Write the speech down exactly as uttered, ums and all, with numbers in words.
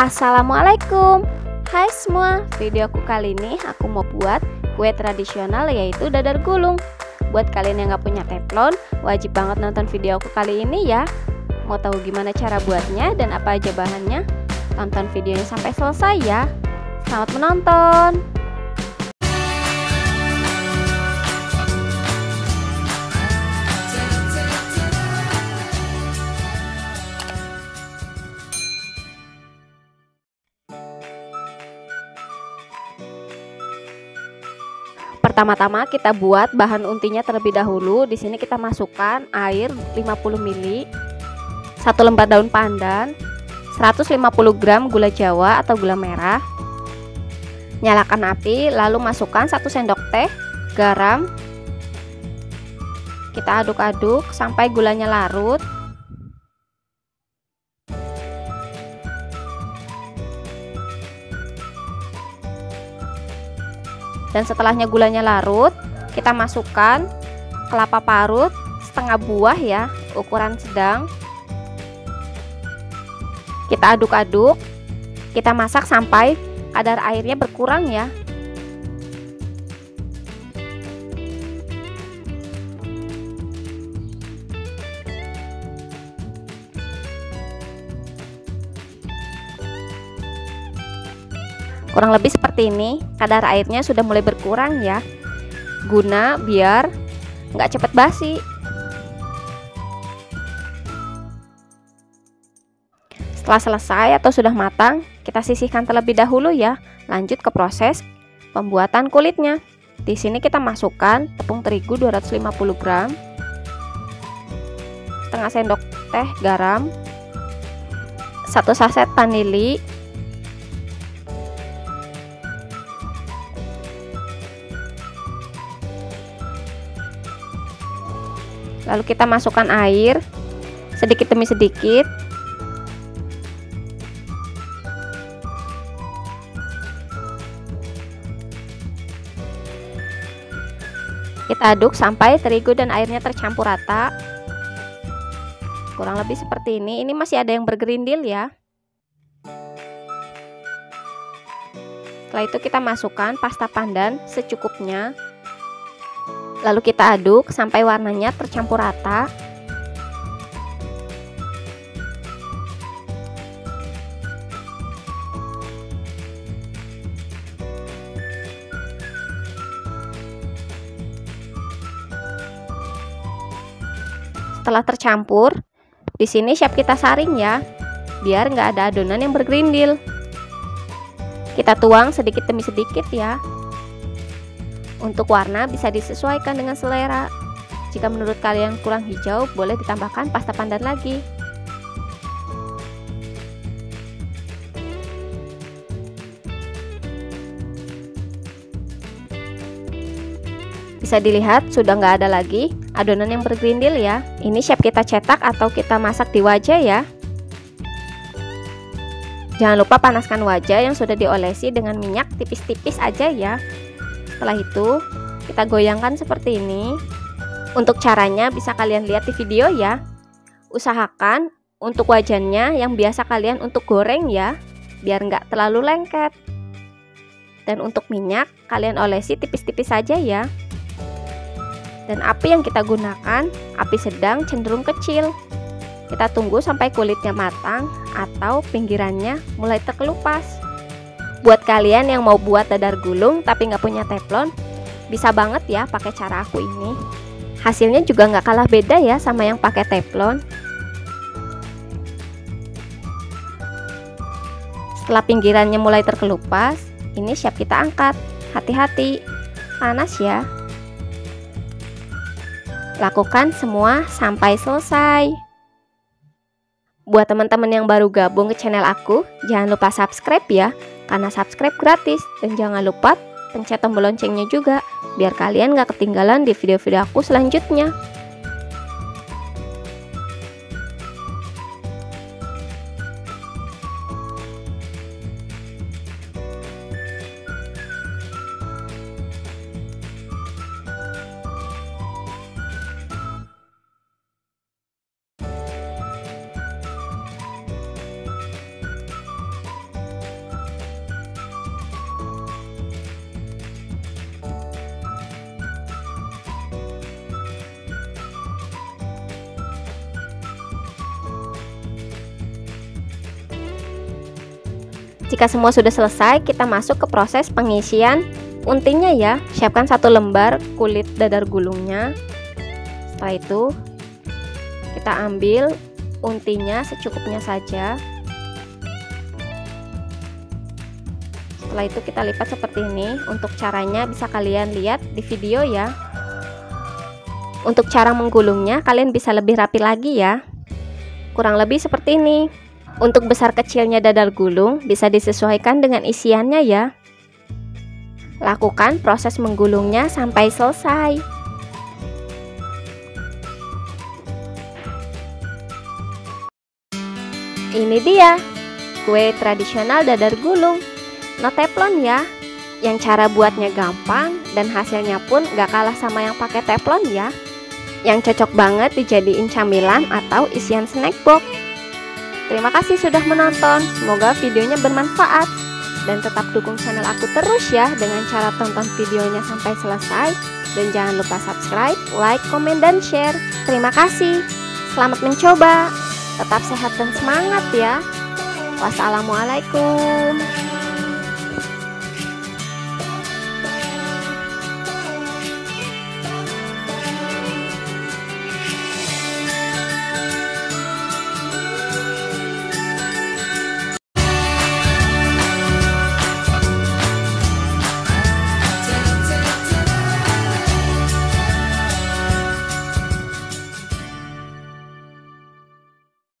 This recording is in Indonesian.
Assalamualaikum. Hai semua, videoku kali ini aku mau buat kue tradisional yaitu dadar gulung. Buat kalian yang gak punya teflon, wajib banget nonton videoku kali ini ya. Mau tahu gimana cara buatnya dan apa aja bahannya? Tonton videonya sampai selesai ya. Selamat menonton. Pertama-tama kita buat bahan untinya terlebih dahulu. Di sini kita masukkan air lima puluh mililiter, satu lembar daun pandan, seratus lima puluh gram gula jawa atau gula merah. Nyalakan api, lalu masukkan satu sendok teh garam. Kita aduk-aduk sampai gulanya larut. Dan setelahnya gulanya larut, kita masukkan kelapa parut setengah buah ya, ukuran sedang. Kita aduk-aduk, kita masak sampai kadar airnya berkurang ya. Kurang lebih seperti ini, kadar airnya sudah mulai berkurang ya, guna biar nggak cepet basi. Setelah selesai atau sudah matang, kita sisihkan terlebih dahulu ya. Lanjut ke proses pembuatan kulitnya. Di sini kita masukkan tepung terigu dua ratus lima puluh gram, setengah sendok teh garam, satu saset vanili, lalu kita masukkan air sedikit demi sedikit. Kita aduk sampai terigu dan airnya tercampur rata. Kurang lebih seperti ini. Ini masih ada yang bergerindil ya. Setelah itu kita masukkan pasta pandan secukupnya. Lalu kita aduk sampai warnanya tercampur rata. Setelah tercampur, di sini siap kita saring ya, biar nggak ada adonan yang bergerindil. Kita tuang sedikit demi sedikit ya. Untuk warna bisa disesuaikan dengan selera. Jika menurut kalian kurang hijau, boleh ditambahkan pasta pandan lagi. Bisa dilihat sudah nggak ada lagi adonan yang bergerindil ya. Ini siap kita cetak atau kita masak di wadah ya. Jangan lupa panaskan wadah yang sudah diolesi dengan minyak tipis-tipis aja ya. Setelah itu kita goyangkan seperti ini. Untuk caranya bisa kalian lihat di video ya. Usahakan untuk wajannya yang biasa kalian untuk goreng ya, biar nggak terlalu lengket. Dan untuk minyak kalian olesi tipis-tipis saja ya. Dan api yang kita gunakan api sedang cenderung kecil. Kita tunggu sampai kulitnya matang atau pinggirannya mulai terkelupas. Buat kalian yang mau buat dadar gulung tapi nggak punya teflon, bisa banget ya pakai cara aku ini. Hasilnya juga nggak kalah beda ya sama yang pakai teflon. Setelah pinggirannya mulai terkelupas, ini siap kita angkat. Hati-hati, panas ya. Lakukan semua sampai selesai. Buat teman-teman yang baru gabung ke channel aku, jangan lupa subscribe ya, karena subscribe gratis. Dan jangan lupa pencet tombol loncengnya juga, biar kalian gak ketinggalan di video-video aku selanjutnya. Jika semua sudah selesai, kita masuk ke proses pengisian untinya ya. Siapkan satu lembar kulit dadar gulungnya. Setelah itu kita ambil untinya secukupnya saja. Setelah itu kita lipat seperti ini. Untuk caranya bisa kalian lihat di video ya. Untuk cara menggulungnya kalian bisa lebih rapi lagi ya. Kurang lebih seperti ini. Untuk besar kecilnya dadar gulung bisa disesuaikan dengan isiannya ya. Lakukan proses menggulungnya sampai selesai. Ini dia kue tradisional dadar gulung. No teflon ya, yang cara buatnya gampang dan hasilnya pun gak kalah sama yang pakai teflon ya. Yang cocok banget dijadiin camilan atau isian snack box. Terima kasih sudah menonton, semoga videonya bermanfaat. Dan tetap dukung channel aku terus ya dengan cara tonton videonya sampai selesai. Dan jangan lupa subscribe, like, komen, dan share. Terima kasih, selamat mencoba. Tetap sehat dan semangat ya. Wassalamualaikum.